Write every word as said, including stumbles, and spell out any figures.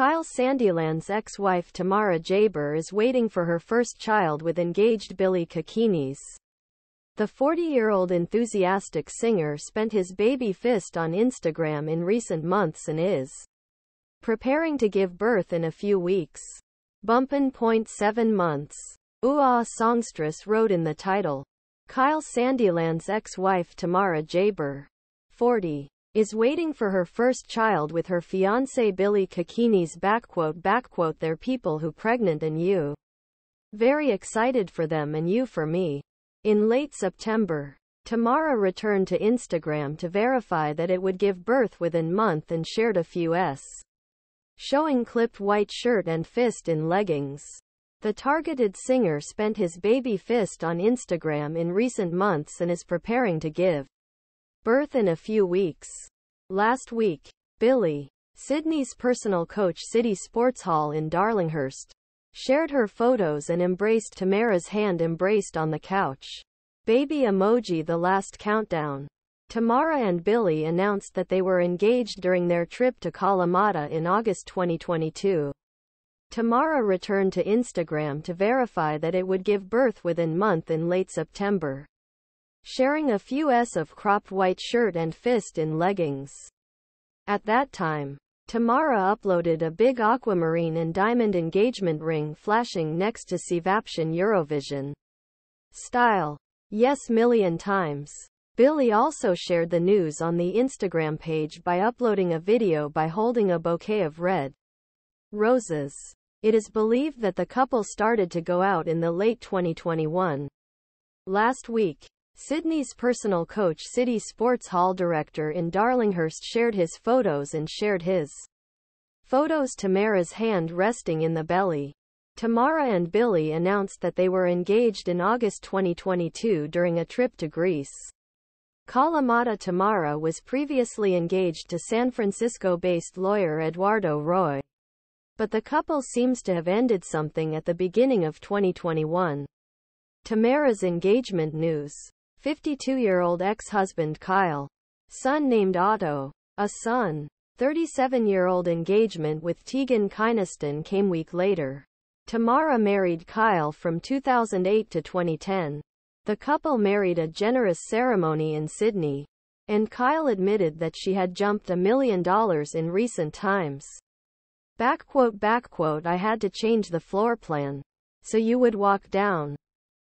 Kyle Sandilands' ex-wife Tamara Jaber is waiting for her first child with engaged Billy Kokkinis. The forty-year-old enthusiastic singer spent his baby fist on Instagram in recent months and is preparing to give birth in a few weeks. Bumpin' point seven months. Ooh-ah songstress wrote in the title. Kyle Sandilands' ex-wife Tamara Jaber, forty, is waiting for her first child with her fiancé Billy Kokkinis backquote backquote they're people who pregnant and you. Very excited for them and you for me. In late September, Tamara returned to Instagram to verify that it would give birth within month and shared a few s. showing clipped white shirt and fist in leggings. The targeted singer spent his baby fist on Instagram in recent months and is preparing to give birth in a few weeks. Last week, Billy, Sydney's personal coach City Sports Hall in Darlinghurst, shared her photos and embraced Tamara's hand embraced on the couch. Baby emoji the last countdown. Tamara and Billy announced that they were engaged during their trip to Kalamata in August twenty twenty-two. Tamara returned to Instagram to verify that it would give birth within month in late September, sharing a few s of cropped white shirt and fist in leggings. At that time, Tamara uploaded a big aquamarine and diamond engagement ring flashing next to Sevaption Eurovision style. Yes, million times. Billy also shared the news on the Instagram page by uploading a video by holding a bouquet of red roses. It is believed that the couple started to go out in the late twenty twenty-one. Last week, Sydney's personal coach City Sports Hall director in Darlinghurst shared his photos and shared his photos Tamara's hand resting in the belly. Tamara and Billy announced that they were engaged in August twenty twenty-two during a trip to Greece. Kalamata. Tamara was previously engaged to San Francisco-based lawyer Eduardo Roy, but the couple seems to have ended something at the beginning of twenty twenty-one. Tamara's engagement news. fifty-two-year-old ex-husband Kyle, son named Otto, a son, thirty-seven-year-old engagement with Tegan Kynaston came week later. Tamara married Kyle from two thousand eight to twenty ten. The couple married a generous ceremony in Sydney, and Kyle admitted that she had jumped a million dollars in recent times. Backquote backquote I had to change the floor plan so you would walk down.